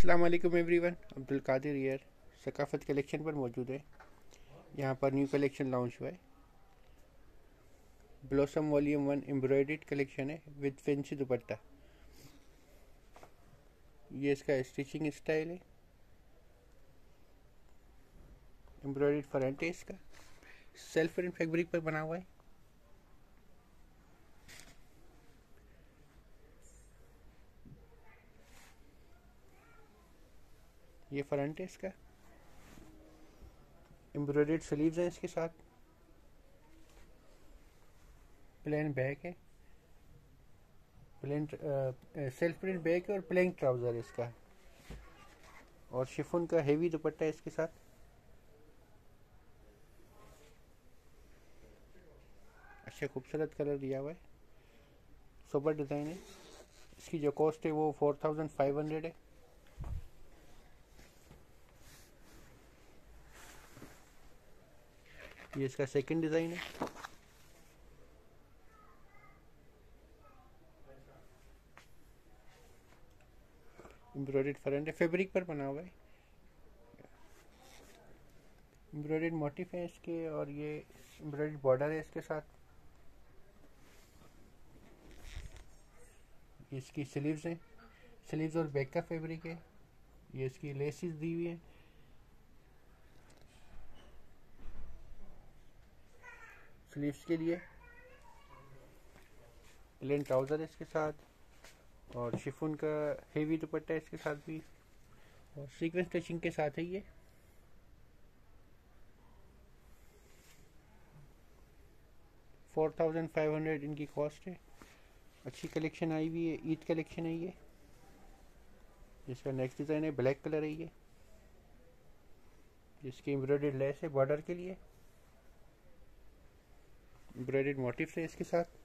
अस्सलाम वालेकुम एवरीवन, अब्दुल कादिर ईयर सकाफत कलेक्शन पर मौजूद है। यहाँ पर न्यू कलेक्शन लॉन्च हुआ है। ब्लॉसम वॉल्यूम 1 एम्ब्रॉयडर्ड कलेक्शन है विद फैंसी दुपट्टा। ये इसका स्टिचिंग स्टाइल है। एम्ब्रॉयडर्ड फ्रंट है, इसका सेल्फ प्रिंट फैब्रिक पर बना हुआ है। ये फ्रंट है, इसका एम्ब्रॉयडर्ड स्लीव्स हैं, इसके साथ प्लेन बैक है, प्लेन सेल्फ प्रिंट बैक है और प्लेन ट्राउजर है इसका, और शिफॉन का हेवी दुपट्टा है इसके साथ। अच्छा खूबसूरत कलर दिया हुआ है, सुपर डिज़ाइन है। इसकी जो कॉस्ट है वो 4500 है। ये इसका सेकंड डिज़ाइन है। एम्ब्रॉयडर्ड फ्रंट है, फैब्रिक पर बना हुआ है, एम्ब्रॉयडर्ड मोटिफ है इसके, और ये एम्ब्रॉयडर्ड बॉर्डर है इसके साथ। इसकी स्लीव्स हैं, स्लीव्स और बैक का फैब्रिक है। ये इसकी लेसेस दी हुई है। स्लीव्स के लिए प्लेन ट्राउज़र है इसके साथ, और शिफॉन का हेवी दुपट्टा है इसके साथ भी, और सीक्वेंस स्टिचिंग के साथ है। ये $4500 इनकी कॉस्ट है। अच्छी कलेक्शन आई हुई है, ईद कलेक्शन है। ये इसका नेक्स्ट डिज़ाइन है, ब्लैक कलर है ये, जिसकी एम्ब्रॉयडर्ड लेस है बॉर्डर के लिए, एम्ब्रॉयडर्ड मोटिफ है इसके साथ।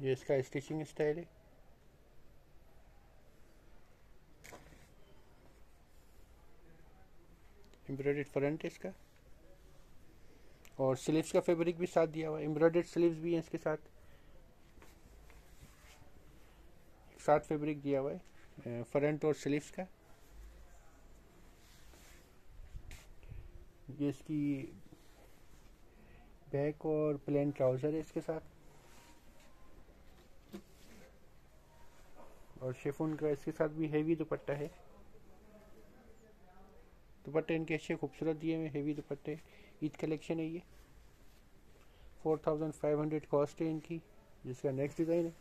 ये इसका स्टिचिंग स्टाइल है। एम्ब्रॉयडर्ड फ्रंट है इसका, और स्लीव्स का फैब्रिक भी साथ दिया हुआ है। एम्ब्रॉयडर्ड स्लीव्स भी हैं इसके साथ, साथ फैब्रिक दिया हुआ है फ्रंट और स्लीव्स का। ये इसकी बैक और प्लेन ट्राउज़र है इसके साथ, और शिफॉन का इसके साथ भी हेवी दुपट्टा है। दुपट्टे इनके अच्छे खूबसूरत दिए हुए, हेवी दुपट्टे। ईद कलेक्शन है ये। 4500 कॉस्ट है इनकी। जिसका नेक्स्ट डिज़ाइन है,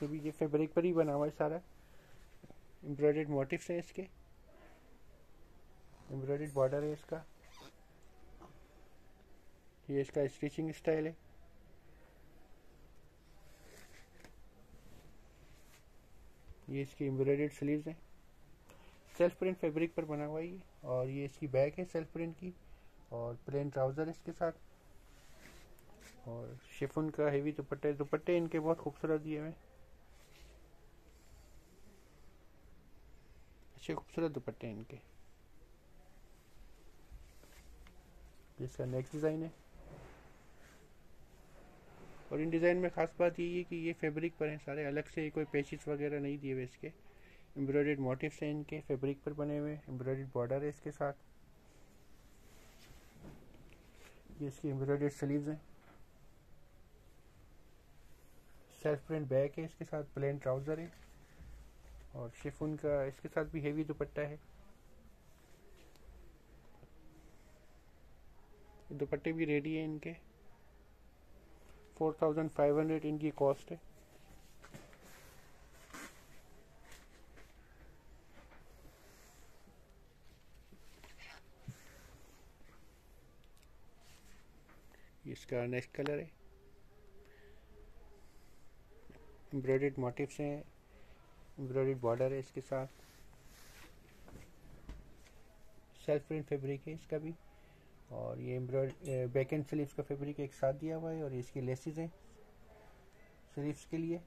तो भी ये फैब्रिक पर ही बना हुआ है सारा। एम्ब्रॉयडर्ड मोटिफ्स हैं इसके, एम्ब्रॉयडर्ड बॉर्डर है इसका। ये इसका स्टिचिंग स्टाइल है। ये इसकी एम्ब्रॉयडर्ड स्लीव्स हैं, सेल्फ प्रिंट फैब्रिक पर बना हुआ है, और ये इसकी बैक है सेल्फ प्रिंट की, और प्लेन ट्राउज़र इसके साथ, और शिफॉन का हेवी दुपट्टा। दुपट्टे इनके बहुत खूबसूरत दिए हुए हैं, अच्छे खूबसूरत दुपट्टे इनके। इसका नेक्स्ट डिज़ाइन है, और इन डिज़ाइन में ख़ास बात यही है कि ये फैब्रिक पर हैं सारे, अलग से कोई पैचेस वगैरह नहीं दिए हुए इसके। एम्ब्रॉयडर्ड मोटिफ्स हैं इनके, फैब्रिक पर बने हुए, एम्ब्रॉयडर्ड बॉर्डर है इसके साथ। ये इसकी एम्ब्रॉयडर्ड स्लीव्स हैं, सेल्फ प्रिंट बैक है इसके साथ, प्लेन ट्राउज़र है, और शिफॉन का इसके साथ भी हेवी दुपट्टा है। दुपट्टे भी रेडी है इनके। 4500 इनकी कॉस्ट है। इसका नेक्स्ट कलर है, एम्ब्रॉयडर्ड मोटिफ्स हैं, एम्ब्रॉयडर्ड बॉर्डर है इसके साथ, सेल्फ प्रिंट फैब्रिक है इसका भी, और ये एम्ब्रॉयड बैक एंड स्लीव्स का फैब्रिक एक साथ दिया हुआ है, और इसकी लेसेस हैं स्लीव्स के लिए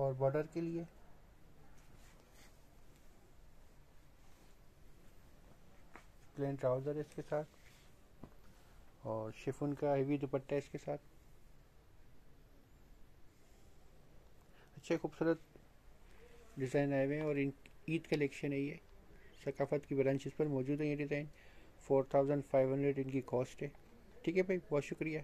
और बॉर्डर के लिए। प्लेन ट्राउज़र इसके साथ, और शिफॉन का हेवी दुपट्टा इसके साथ। अच्छे खूबसूरत डिज़ाइन आए हुए हैं और इन ईद कलेक्शन है। ये सकाफत की ब्रांचेस पर मौजूद है। ये डिज़ाइन 4500 इनकी कॉस्ट है। ठीक है भाई, बहुत शुक्रिया।